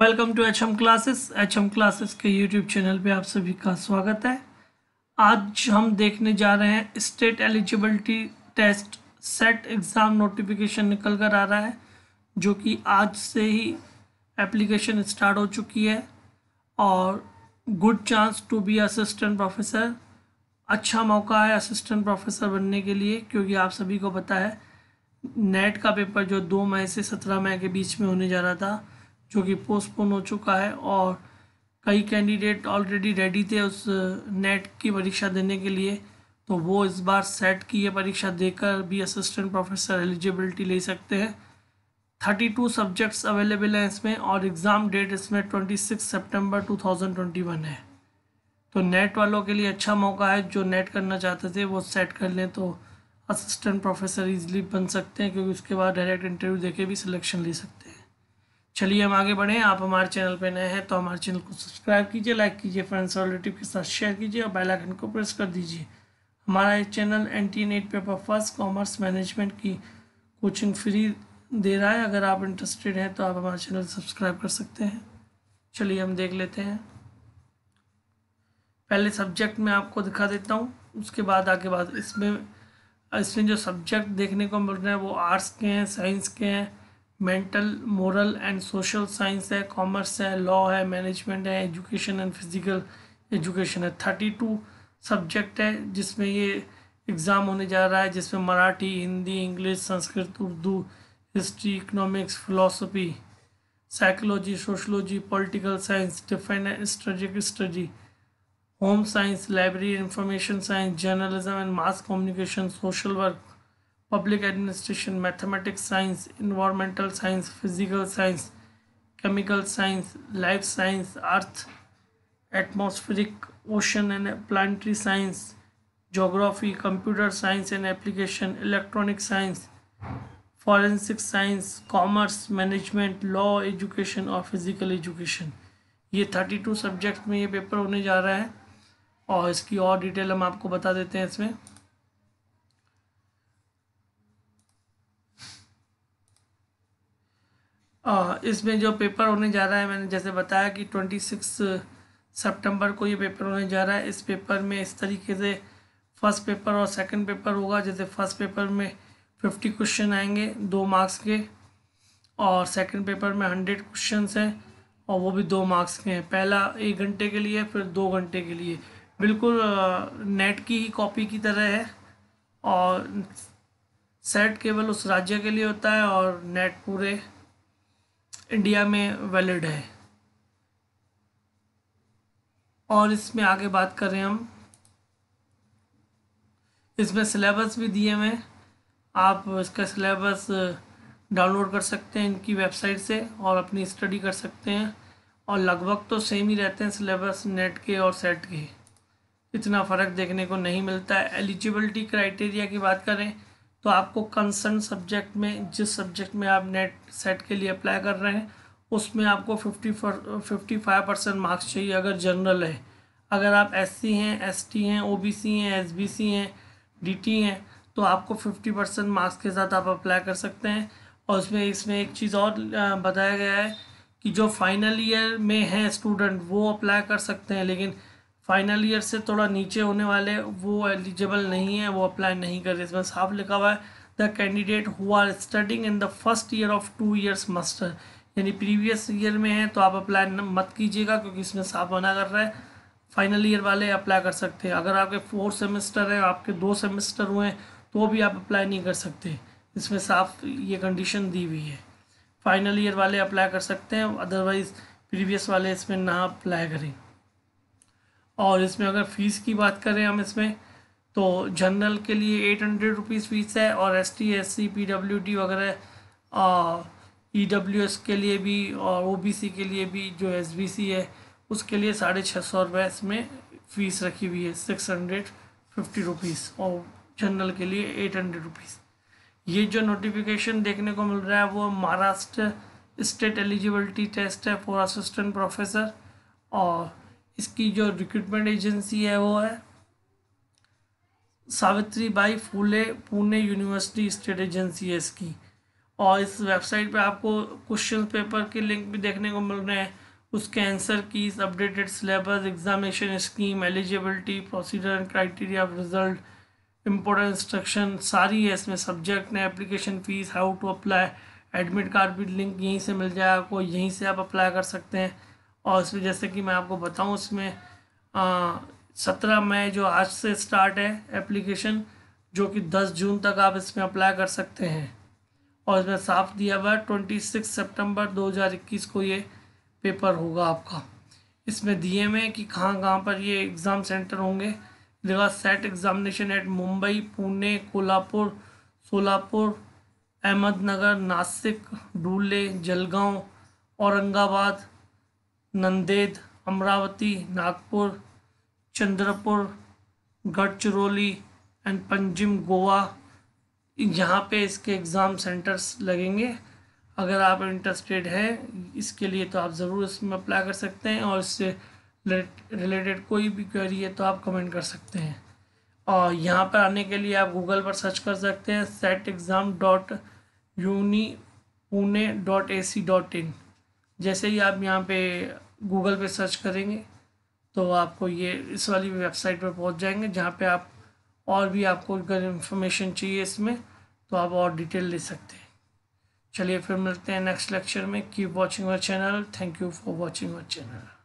Welcome to HM classes. HM classes के YouTube channel पे आप सभी का स्वागत है। आज हम देखने जा रहे हैं state eligibility test SET exam notification निकल कर आ रहा है, जो कि आज से ही एप्लीकेशन स्टार्ट हो चुकी है। और good chance to be assistant professor, अच्छा मौका है असिस्टेंट प्रोफेसर बनने के लिए, क्योंकि आप सभी को पता है नेट का पेपर जो 2 मई से 17 मई के बीच में होने जा रहा था, जो कि पोस्टपोन हो चुका है और कई कैंडिडेट ऑलरेडी रेडी थे उस नेट की परीक्षा देने के लिए, तो वो इस बार सेट की ये परीक्षा देकर भी असिस्टेंट प्रोफेसर एलिजिबिलिटी ले सकते हैं। 32 सब्जेक्ट्स अवेलेबल हैं इसमें और एग्ज़ाम डेट इसमें 26 सितंबर 2021 है। तो नेट वालों के लिए अच्छा मौका है, जो नेट करना चाहते थे वो सेट कर लें तो असिस्टेंट प्रोफेसर ईजिली बन सकते हैं, क्योंकि उसके बाद डायरेक्ट इंटरव्यू देके भी सिलेक्शन ले सकते हैं। चलिए हम आगे बढ़ें। आप हमारे चैनल पे नए हैं तो हमारे चैनल को सब्सक्राइब कीजिए, लाइक कीजिए, फ्रेंड्स और रिलेटिव के साथ शेयर कीजिए और बेल आइकन को प्रेस कर दीजिए। हमारा ये channel NT NET paper first commerce management की कोचिंग फ्री दे रहा है। अगर आप इंटरेस्टेड हैं तो आप हमारे चैनल सब्सक्राइब कर सकते हैं। चलिए हम देख लेते हैं। पहले सब्जेक्ट में आपको दिखा देता हूँ, उसके बाद आगे बात। इसमें जो सब्जेक्ट देखने को मिल रहे हैं वो आर्ट्स के हैं, साइंस के हैं, mental moral and social science है, कॉमर्स है, लॉ है, मैनेजमेंट है, एजुकेशन एंड फिजिकल एजुकेशन है। 32 सब्जेक्ट है जिसमें ये एग्ज़ाम होने जा रहा है, जिसमें Marathi, Hindi, English, Sanskrit, Urdu, history, economics, philosophy, psychology, sociology, political science, defence and strategic study, home science, library, information science, journalism and mass communication, social work, public administration, mathematics science, environmental science, physical science, chemical science, life science, earth, atmospheric, ocean and planetary science, geography, computer science and application, electronic science, forensic science, commerce, management, law, education और physical education. ये 32 subject में ये paper होने जा रहा है और इसकी और डिटेल हम आपको बता देते हैं। इसमें इसमें जो पेपर होने जा रहा है, मैंने जैसे बताया कि 26 सितंबर को ये पेपर होने जा रहा है। इस पेपर में इस तरीके से फर्स्ट पेपर और सेकंड पेपर होगा। जैसे फर्स्ट पेपर में 50 क्वेश्चन आएंगे 2 मार्क्स के, और सेकंड पेपर में 100 क्वेश्चंस हैं और वो भी 2 मार्क्स के हैं। पहला 1 घंटे के लिए, फिर 2 घंटे के लिए। बिल्कुल नेट की ही कॉपी की तरह है, और सेट केवल उस राज्य के लिए होता है और नेट पूरे इंडिया में वैलिड है। और इसमें आगे बात करें हम, इसमें सिलेबस भी दिए हुए हैं। आप इसका सिलेबस डाउनलोड कर सकते हैं इनकी वेबसाइट से और अपनी स्टडी कर सकते हैं, और लगभग तो सेम ही रहते हैं सिलेबस नेट के और सेट के, इतना फ़र्क देखने को नहीं मिलता है। एलिजिबिलिटी क्राइटेरिया की बात करें तो आपको कंसर्न सब्जेक्ट में, जिस सब्जेक्ट में आप नेट सेट के लिए अप्लाई कर रहे हैं, उसमें आपको 55% मार्क्स चाहिए अगर जनरल है। अगर आप SC हैं, ST हैं, OBC हैं, SBC हैं, DT हैं, तो आपको 50% मार्क्स के साथ आप अप्लाई कर सकते हैं। और इसमें एक चीज़ और बताया गया है कि जो फाइनल ईयर में हैं स्टूडेंट वो अप्लाई कर सकते हैं, लेकिन फाइनल ईयर से थोड़ा नीचे होने वाले वो एलिजिबल नहीं है, वो अप्लाई नहीं कर रहे। इसमें साफ लिखा हुआ है the candidate who are studying in the first year of 2 years master, यानी प्रीवियस ईयर में है तो आप अप्लाई मत कीजिएगा, क्योंकि इसमें साफ मना कर रहा है। फाइनल ईयर वाले अप्लाई कर सकते हैं। अगर आपके 4 सेमेस्टर हैं, आपके 2 सेमेस्टर हुए हैं, तो भी आप अप्लाई नहीं कर सकते। इसमें साफ ये कंडीशन दी हुई है, फाइनल ईयर वाले अप्लाई कर सकते हैं, अदरवाइज़ प्रीवियस वाले इसमें ना अप्लाई करें। और इसमें अगर फ़ीस की बात करें हम, इसमें तो जनरल के लिए 800 रुपीज़ फ़ीस है, और ST SC PWD वगैरह EWS के लिए भी और OBC के लिए भी, जो SBC है उसके लिए 650 रुपये इसमें फ़ीस रखी हुई है, 650 रुपीज़, और जनरल के लिए 800 रुपीज़। ये जो नोटिफिकेशन देखने को मिल रहा है वो महाराष्ट्र स्टेट एलिजिबिलिटी टेस्ट है फॉर असिस्टेंट प्रोफेसर, और इसकी जो रिक्रूटमेंट एजेंसी है वो है Savitribai Phule Pune university state agency है इसकी। और इस वेबसाइट पे आपको क्वेश्चन पेपर के लिंक भी देखने को मिल रहे हैं, उसके answer keys, updated syllabus, examination scheme, eligibility, procedure, criteria of result, important instruction सारी है इसमें, सब्जेक्ट ने, application fees, how to apply, admit card भी लिंक यहीं से मिल जाए आपको, यहीं से आप अप्लाई कर सकते हैं। और इसमें जैसे कि मैं आपको बताऊं इसमें 17 मई जो आज से स्टार्ट है एप्लीकेशन, जो कि 10 जून तक आप इसमें अप्लाई कर सकते हैं। और इसमें साफ दिया हुआ 26 सितंबर 2021 को ये पेपर होगा आपका। इसमें दिए में कि कहाँ कहाँ पर ये एग्ज़ाम सेंटर होंगे, जगह SET examination at Mumbai, Pune, Kolhapur, Solapur, Ahmednagar, Nashik, Dhule, Jalgaon, Aurangabad, Nanded, Amravati, Nagpur, Chandrapur, Gadchiroli and Panjim, Goa. यहाँ पे इसके एग्ज़ाम सेंटर्स लगेंगे। अगर आप इंटरेस्टेड हैं इसके लिए तो आप ज़रूर इसमें अप्लाई कर सकते हैं, और इससे रिलेटेड कोई भी क्वेरी है तो आप कमेंट कर सकते हैं। और यहाँ पर आने के लिए आप गूगल पर सर्च कर सकते हैं setexam.uni.pune.ac.in। जैसे ही आप यहाँ पे गूगल पे सर्च करेंगे तो आपको ये इस वाली वेबसाइट पर पहुँच जाएंगे, जहाँ पे आप और भी आपको अगर इन्फॉर्मेशन चाहिए इसमें तो आप और डिटेल ले सकते हैं। चलिए फिर मिलते हैं नेक्स्ट लेक्चर में। Keep watching our channel. Thank you for watching our channel.